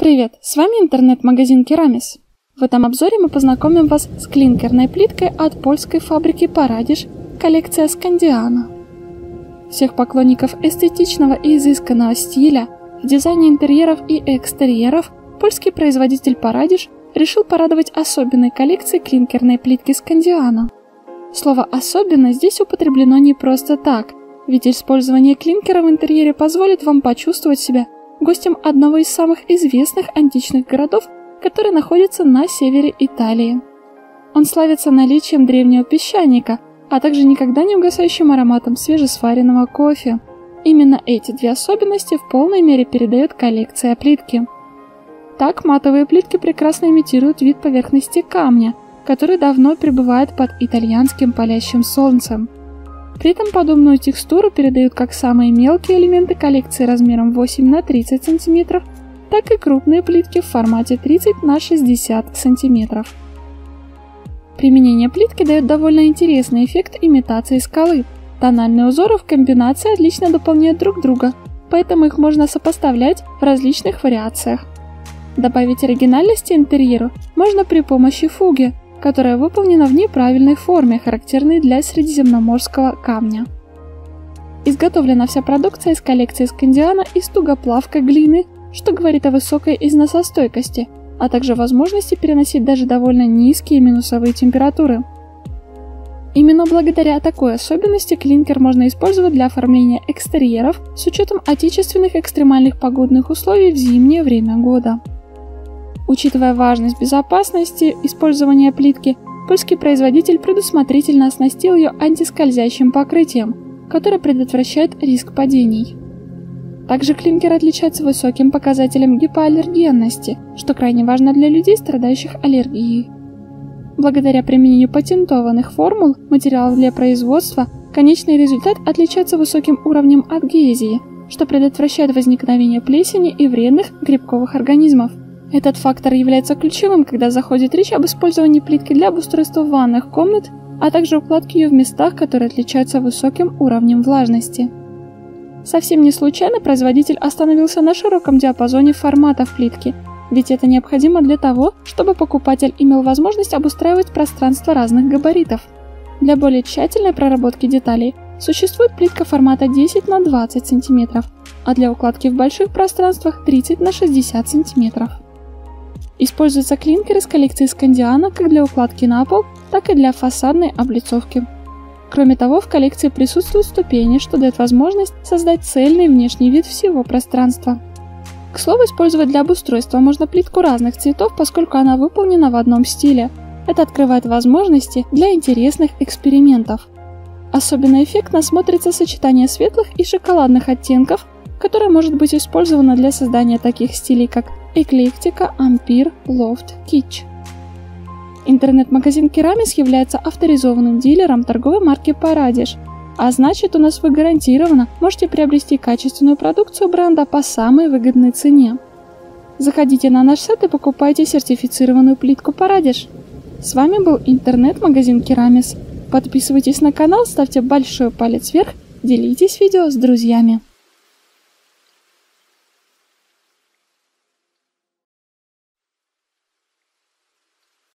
Привет, с вами интернет-магазин Keramis. В этом обзоре мы познакомим вас с клинкерной плиткой от польской фабрики Paradyz, коллекция Scandiano. Всех поклонников эстетичного и изысканного стиля, в дизайне интерьеров и экстерьеров польский производитель Paradyz решил порадовать особенной коллекцией клинкерной плитки Scandiano. Слово «особенно» здесь употреблено не просто так, ведь использование клинкера в интерьере позволит вам почувствовать себя гостем одного из самых известных античных городов, который находится на севере Италии. Он славится наличием древнего песчаника, а также никогда не угасающим ароматом свежесваренного кофе. Именно эти две особенности в полной мере передает коллекция плитки. Так, матовые плитки прекрасно имитируют вид поверхности камня, который давно пребывает под итальянским палящим солнцем. При этом подобную текстуру передают как самые мелкие элементы коллекции размером 8 на 30 см, так и крупные плитки в формате 30 на 60 см. Применение плитки дает довольно интересный эффект имитации скалы. Тональные узоры в комбинации отлично дополняют друг друга, поэтому их можно сопоставлять в различных вариациях. Добавить оригинальности интерьеру можно при помощи фуги, которая выполнена в неправильной форме, характерной для средиземноморского камня. Изготовлена вся продукция из коллекции Scandiano из тугоплавка глины, что говорит о высокой износостойкости, а также возможности переносить даже довольно низкие минусовые температуры. Именно благодаря такой особенности клинкер можно использовать для оформления экстерьеров с учетом отечественных экстремальных погодных условий в зимнее время года. Учитывая важность безопасности использования плитки, польский производитель предусмотрительно оснастил ее антискользящим покрытием, которое предотвращает риск падений. Также клинкер отличается высоким показателем гипоаллергенности, что крайне важно для людей, страдающих аллергией. Благодаря применению патентованных формул, материалов для производства, конечный результат отличается высоким уровнем адгезии, что предотвращает возникновение плесени и вредных грибковых организмов. Этот фактор является ключевым, когда заходит речь об использовании плитки для обустройства ванных комнат, а также укладки ее в местах, которые отличаются высоким уровнем влажности. Совсем не случайно производитель остановился на широком диапазоне форматов плитки, ведь это необходимо для того, чтобы покупатель имел возможность обустраивать пространство разных габаритов. Для более тщательной проработки деталей существует плитка формата 10 на 20 см, а для укладки в больших пространствах 30 на 60 см. Используется клинкер из коллекции Scandiano как для укладки на пол, так и для фасадной облицовки. Кроме того, в коллекции присутствуют ступени, что дает возможность создать цельный внешний вид всего пространства. К слову, использовать для обустройства можно плитку разных цветов, поскольку она выполнена в одном стиле. Это открывает возможности для интересных экспериментов. Особенно эффектно смотрится сочетание светлых и шоколадных оттенков, которое может быть использовано для создания таких стилей, как эклектика, ампир, лофт, китч. Интернет-магазин Keramis является авторизованным дилером торговой марки Paradyz, а значит, у нас вы гарантированно можете приобрести качественную продукцию бренда по самой выгодной цене. Заходите на наш сайт и покупайте сертифицированную плитку Paradyz. С вами был интернет-магазин Keramis. Подписывайтесь на канал, ставьте большой палец вверх, делитесь видео с друзьями.